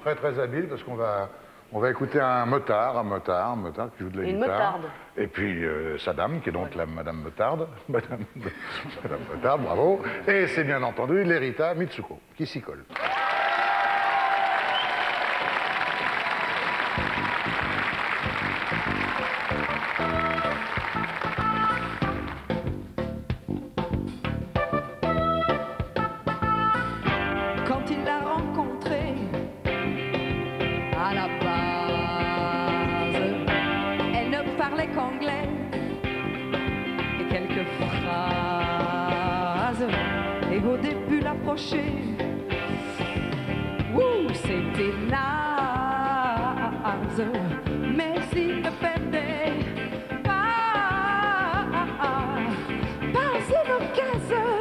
Très très habile parce qu'on va, écouter un motard qui joue de la guitare. Une motarde. Et puis sa dame, qui est donc la Madame Motarde. Madame Motarde, bravo. Et c'est bien entendu Rita Mitsouko qui s'y colle. Qu'anglais et quelques phrases, et au début l'approcher, c'était naze, mais il ne perdait pas une occasion.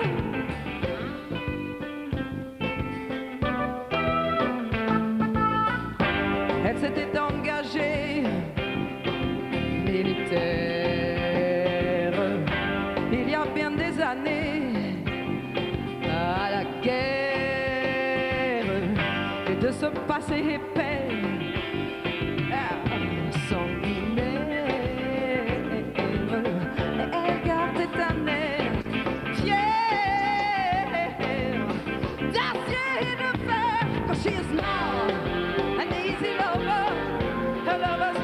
Elle s'était engagée il y a bien des années à la guerre, et de ce passé épais sans lumière, elle gardait un air fier d'acier et de fer. Quand she is not an easy lover, her lover's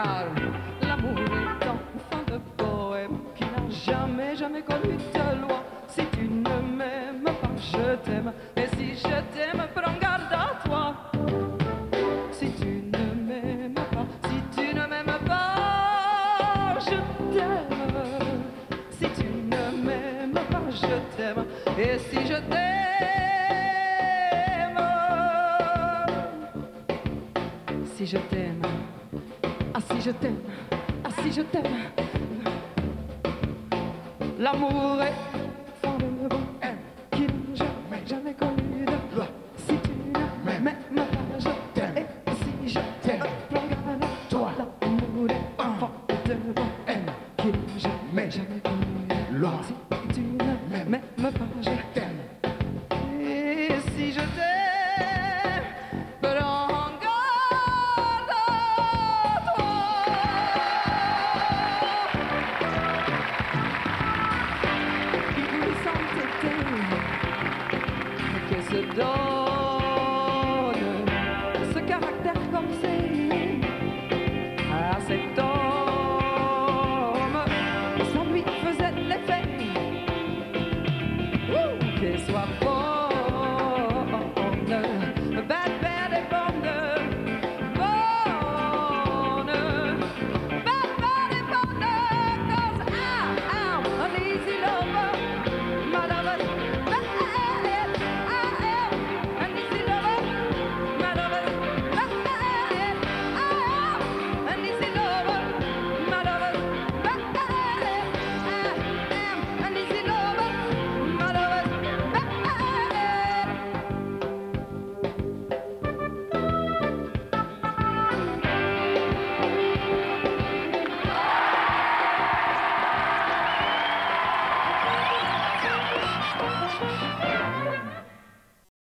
car l'amour est enfin le poème qui n'a jamais connu de loi. Si tu ne m'aimes pas, je t'aime, et si je t'aime, prends garde à toi. Si tu ne m'aimes pas, je t'aime. Si tu ne m'aimes pas, je t'aime, et si je t'aime, si je t'aime, l'amour est